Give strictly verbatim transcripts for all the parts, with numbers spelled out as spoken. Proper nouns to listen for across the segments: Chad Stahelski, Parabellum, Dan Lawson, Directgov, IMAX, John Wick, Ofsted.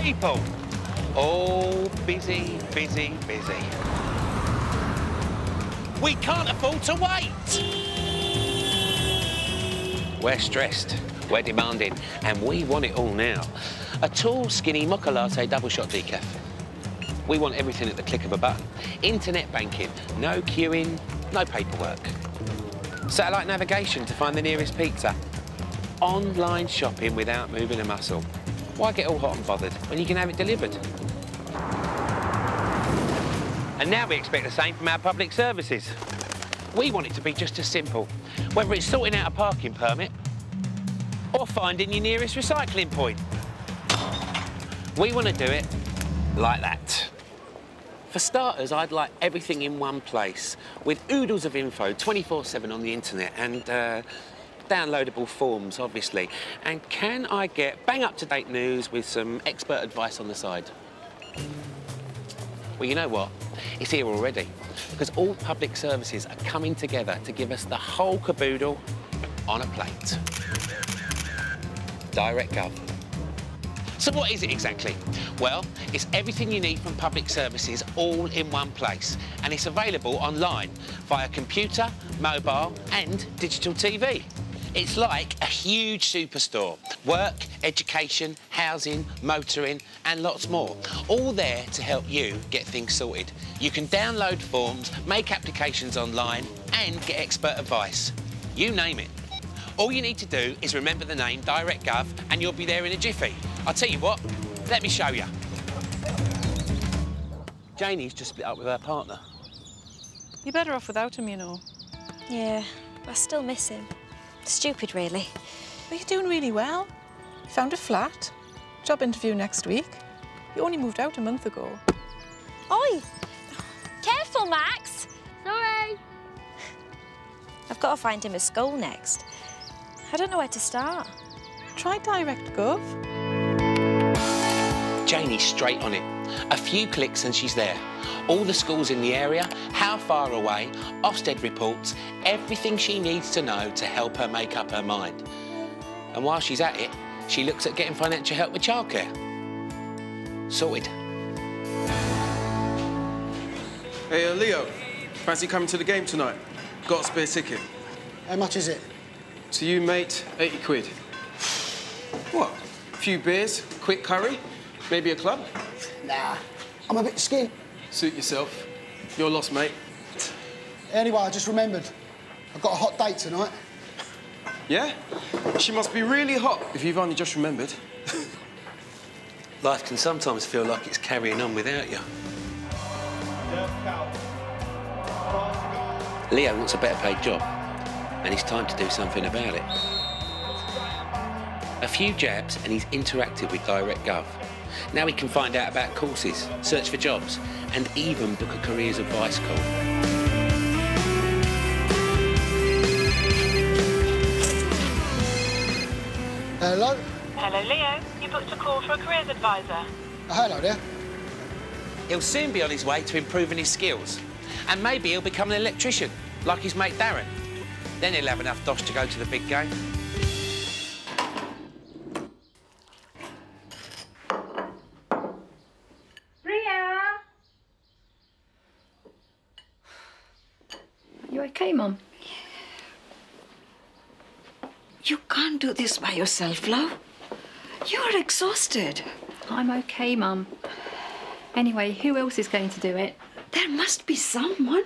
people. All busy, busy, busy. We can't afford to wait. We're stressed, we're demanding, and we want it all now. A tall, skinny mocha latte, double shot decaf. We want everything at the click of a button. Internet banking, no queuing, no paperwork. Satellite navigation to find the nearest pizza. Online shopping without moving a muscle. Why get all hot and bothered when you can have it delivered? And now we expect the same from our public services. We want it to be just as simple, whether it's sorting out a parking permit or finding your nearest recycling point. We want to do it like that. For starters, I'd like everything in one place, with oodles of info twenty-four seven on the internet and uh, downloadable forms, obviously. And can I get bang up-to-date news with some expert advice on the side? Well, you know what? It's here already, because all public services are coming together to give us the whole caboodle on a plate. Directgov. So what is it exactly? Well, it's everything you need from public services all in one place, and it's available online via computer, mobile and digital T V. It's like a huge superstore. Work, education, housing, motoring and lots more. All there to help you get things sorted. You can download forms, make applications online and get expert advice. You name it. All you need to do is remember the name DirectGov and you'll be there in a jiffy. I'll tell you what, let me show you. Janie's just split up with her partner. You're better off without him, you know. Yeah, I still miss him. Stupid, really. But you're doing really well. You found a flat, job interview next week. You only moved out a month ago. Oi! Careful, Max! Sorry! I've got to find him a school next. I don't know where to start. Try DirectGov. Janie's straight on it. A few clicks and she's there. All the schools in the area, how far away, Ofsted reports, everything she needs to know to help her make up her mind. And while she's at it, she looks at getting financial help with childcare. Sorted. Hey, uh, Leo, fancy coming to the game tonight? Got a spare ticket. How much is it? To you, mate, eighty quid. What? A few beers, quick curry, maybe a club? Nah, I'm a bit skinny. Suit yourself. You're lost, mate. Anyway, I just remembered. I've got a hot date tonight. Yeah? She must be really hot if you've only just remembered. Life can sometimes feel like it's carrying on without you. Leo wants a better paid job. And it's time to do something about it. A few jabs and he's interacted with DirectGov. Now he can find out about courses, search for jobs, and even book a careers advice call. Hello? Hello, Leo. You booked a call for a careers advisor. Oh, hello there. He'll soon be on his way to improving his skills. And maybe he'll become an electrician, like his mate Darren. Then he'll have enough dosh to go to the big game. Ria! You okay, Mum? You can't do this by yourself, love. You're exhausted. I'm okay, Mum. Anyway, who else is going to do it? There must be someone.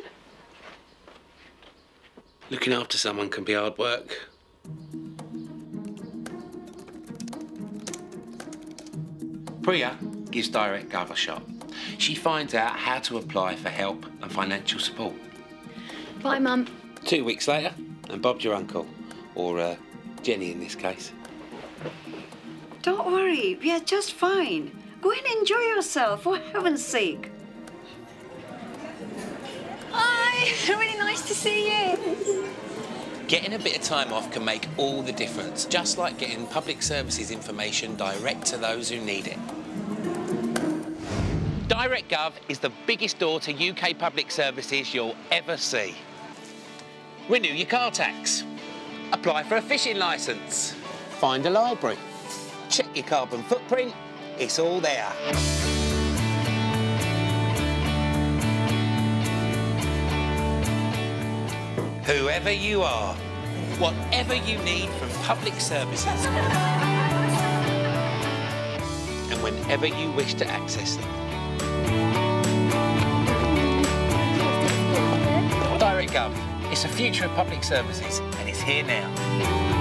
Looking after someone can be hard work. Priya gives DirectGov a shot. She finds out how to apply for help and financial support. Bye, Mum. Two weeks later, and Bob's your uncle, or uh, Jenny in this case. Don't worry, we are just fine. Go and enjoy yourself, for heaven's sake. Really nice to see you. Getting a bit of time off can make all the difference, just like getting public services information direct to those who need it. DirectGov is the biggest door to U K public services you'll ever see. Renew your car tax. Apply for a fishing licence. Find a library. Check your carbon footprint. It's all there. Whoever you are, whatever you need from public services, and whenever you wish to access them. Directgov, it's the future of public services, and it's here now.